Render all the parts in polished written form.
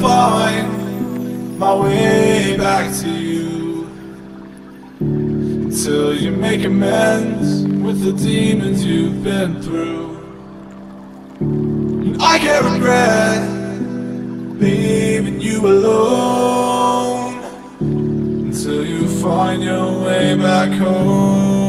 find my way back to you, until you make amends with the demons you've been through. And I can't regret leaving you alone, until you find your way back home.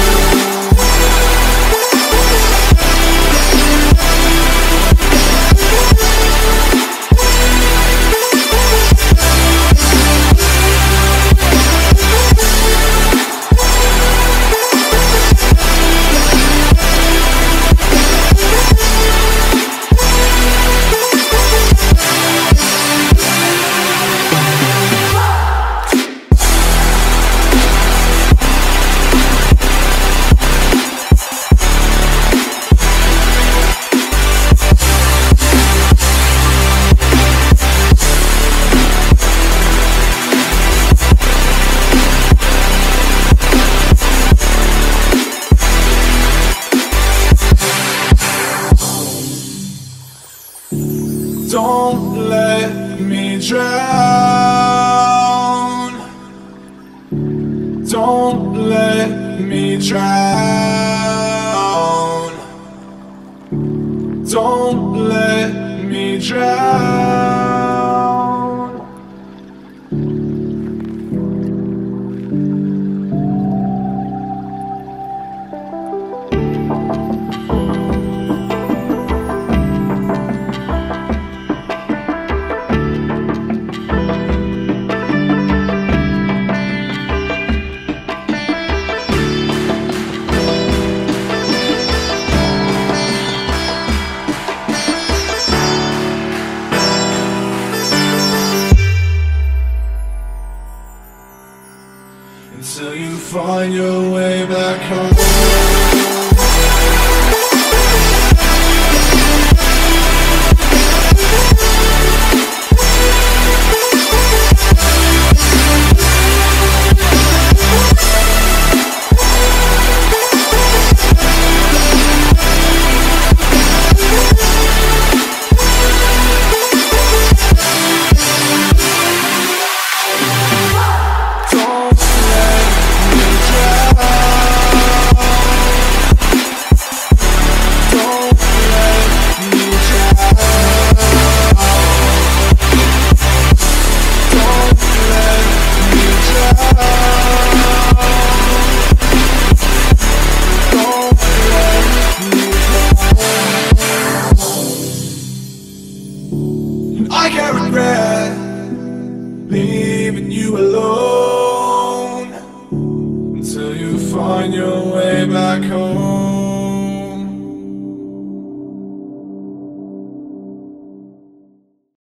Don't let me drown. Don't let me drown. Don't let me drown. Until you find your way back home. I can't regret leaving you alone, until you find your way back home.